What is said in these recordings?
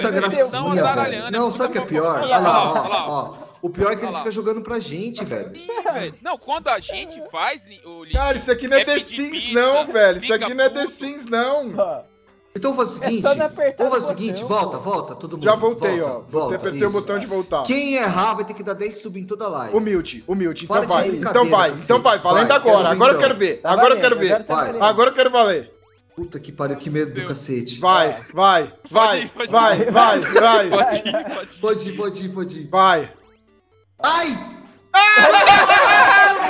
Puta gracinha. Não, sabe o que é pior? Olha lá, ó. O pior é que eles ficam jogando pra gente, velho. Não, quando a gente faz o lixo. Cara, isso aqui não é The Sims, não, velho. Isso aqui não é The Sims, não. Então vou fazer o seguinte. Vamos fazer o seguinte, volta, todo mundo. Já voltei, ó. Volta, apertei o botão de voltar. Quem errar vai ter que dar 10 sub em toda a live. Humilde. Então vai. Valendo agora. Agora eu quero ver. Agora eu quero valer. Puta que pariu, que medo do cacete. Vai. Pode ir. Vai. Ai!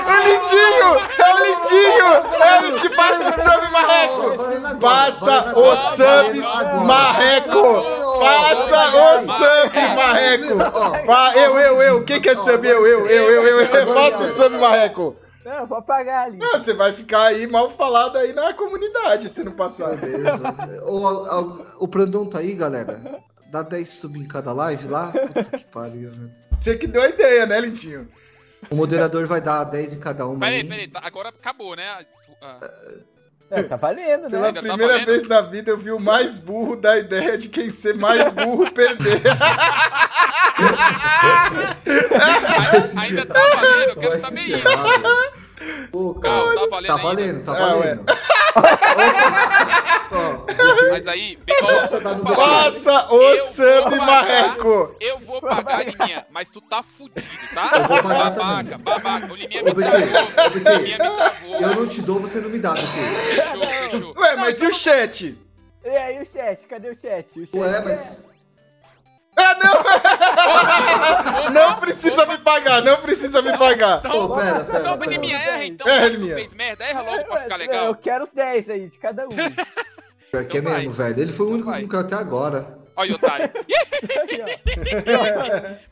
O lindinho! É o lindinho! Passa o sub marreco! Passa o sub marreco! Passa o sub marreco! Eu! Quem quer sub? Eu! Passa o sub marreco! Não, vou apagar ali. Não, você vai ficar aí mal falado aí na comunidade se não passar. Beleza. O Brandão tá aí, galera. Dá 10 sub em cada live lá. Puta que pariu, velho. Você que deu a ideia, né, Lindinho? O moderador vai dar 10 em cada uma. Peraí. Agora acabou, né? Tá valendo, né? Pela primeira vez na vida eu vi o mais burro da ideia de quem ser mais burro perder. Ainda tá valendo, eu quero saber isso. Pô, cara, tá valendo. Mas aí, passa o sub marreco. Eu vou pagar, Liminha, mas tu tá fudido, tá? Eu vou pagar também. Babaca. O Liminha me travou. Eu não te dou, você não me dá, BT. Fechou. Ué, mas e o chat? E aí, o chat? Cadê o chat? Ué, mas... Não! Não precisa me pagar, Então, pera. Não, Liminha, erra então. Liminha. Fez merda, erra logo pra ficar legal. Eu quero os 10 aí, de cada um. Pior que é mesmo, velho. Ele foi o único que nunca até agora. Olha o otário.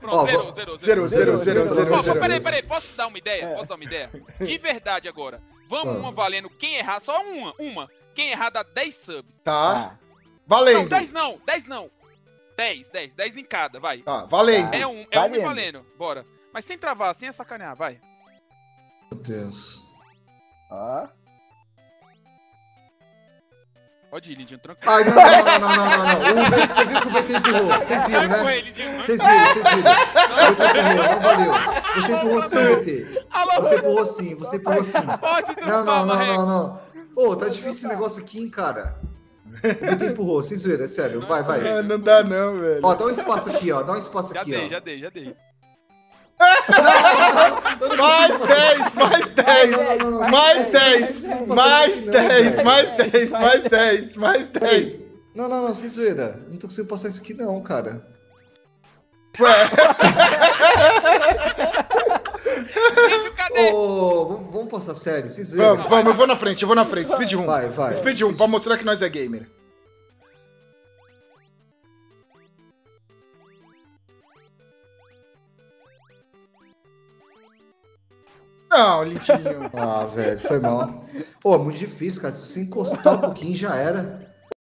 Pronto, zerou. Peraí, posso dar uma ideia? De verdade agora. Vamos uma valendo. Quem errar, só uma. Quem errar dá 10 subs. Tá. Valendo. Não, 10 não. 10 em cada, vai. Tá, valendo. É um e valendo. Bora. Mas sem travar, sem sacanear, vai. Meu Deus. Pode ir, Lindinho, tranquilo. Ai, não. O BT, você viu que o BT empurrou. Vocês viram, né? Vocês viram. O BT empurrou, valeu. Você empurrou sim, BT. Você empurrou sim. Não. Ô, tá difícil esse negócio aqui, hein, cara. O BT empurrou, vocês viram, é sério. Vai. Não dá não, velho. Ó, dá um espaço aqui, ó. Já dei. Mais 10. Não, sem zoeira. Não tô conseguindo passar isso aqui não, cara. Ué. Deixa o cadete. Vamos passar sério, sem zoeira. Vamos, eu vou na frente. Speed 1. Vai. Speed 1, pra mostrar que nós é gamer. Não, Lindinho. Velho, foi mal. Muito difícil, cara. Se encostar um pouquinho, já era.